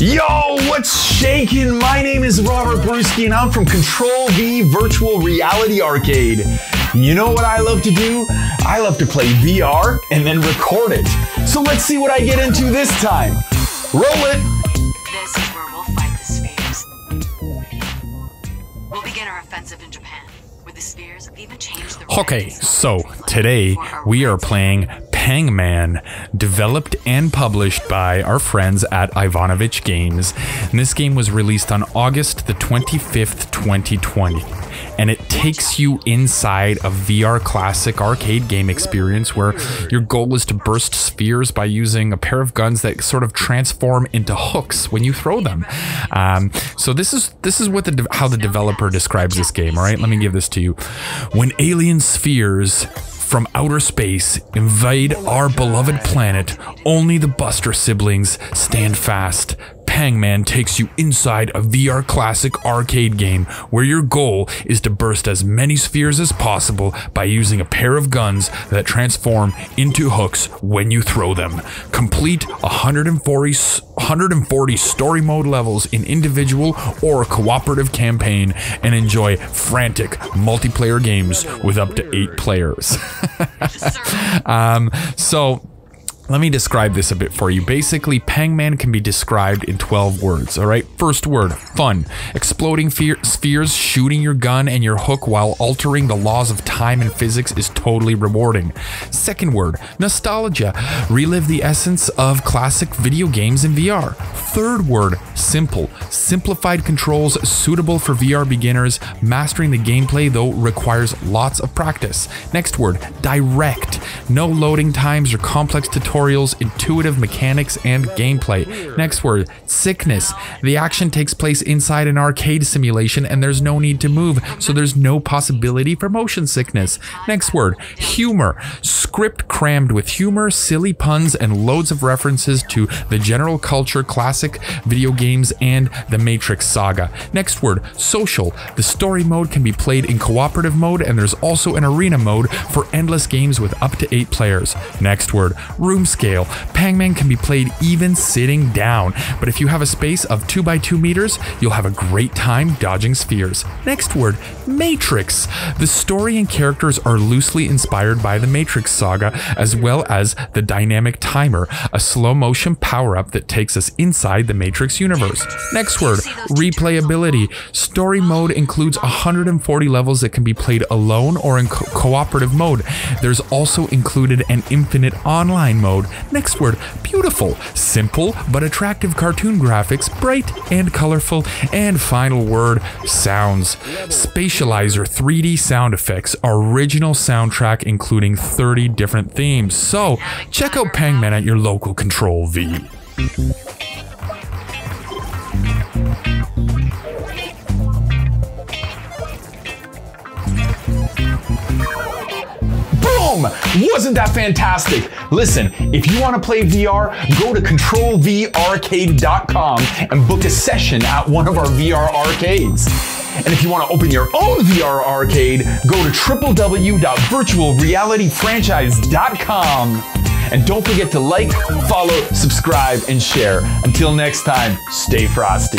Yo, what's shaking? My name is Robert Bruski and I'm from Control V Virtual Reality Arcade. You know what I love to do? I love to play VR and then record it. So let's see what I get into this time. Roll it! This is where we'll fight the spheres. We'll begin our offensive in Japan, where the spheres have even changed the... Okay, so today we are playing Pangman, developed and published by our friends at Ivanovich Games. And this game was released on August the 25th, 2020. And it takes you inside a VR classic arcade game experience where your goal is to burst spheres by using a pair of guns that sort of transform into hooks when you throw them. So this is what how the developer describes this game. All right, let me give this to you. When alien spheres from outer space invade our beloved planet, only the Buster siblings stand fast. Pangman takes you inside a VR classic arcade game where your goal is to burst as many spheres as possible by using a pair of guns that transform into hooks when you throw them. Complete 140 story mode levels in individual or cooperative campaign and enjoy frantic multiplayer games with up to 8 players. Let me describe this a bit for you. Basically, Pangman can be described in 12 words, all right? First word, fun. Exploding spheres, shooting your gun and your hook while altering the laws of time and physics is totally rewarding. Second word, nostalgia. Relive the essence of classic video games in VR. Third word, simple. Simplified controls suitable for VR beginners. Mastering the gameplay, though, requires lots of practice. Next word, direct. No loading times or complex tutorials. Intuitive mechanics and gameplay. Next word, sickness. The action takes place inside an arcade simulation and there's no need to move, so there's no possibility for motion sickness. Next word, humor. Script crammed with humor, silly puns, and loads of references to the general culture, classic video games, and the Matrix saga. Next word, social. The story mode can be played in cooperative mode and there's also an arena mode for endless games with up to 8 players. Next word, room scale. Pangman can be played even sitting down, but if you have a space of 2 by 2 meters, you'll have a great time dodging spheres. Next word, Matrix. The story and characters are loosely inspired by the Matrix saga, as well as the dynamic timer, a slow motion power-up that takes us inside the Matrix universe. Next word, replayability. Story mode includes 140 levels that can be played alone or in cooperative mode. There's also included an infinite online mode. Next word, beautiful. Simple but attractive cartoon graphics, bright and colorful. And final word, sounds. Spatializer 3D sound effects, original soundtrack including 30 different themes. So check out Pangman at your local Control V. Boom! Wasn't that fantastic? Listen, if you want to play VR, go to controlvarcade.com and book a session at one of our VR arcades. And if you want to open your own VR arcade, go to www.virtualrealityfranchise.com. And don't forget to like, follow, subscribe, and share. Until next time, stay frosty.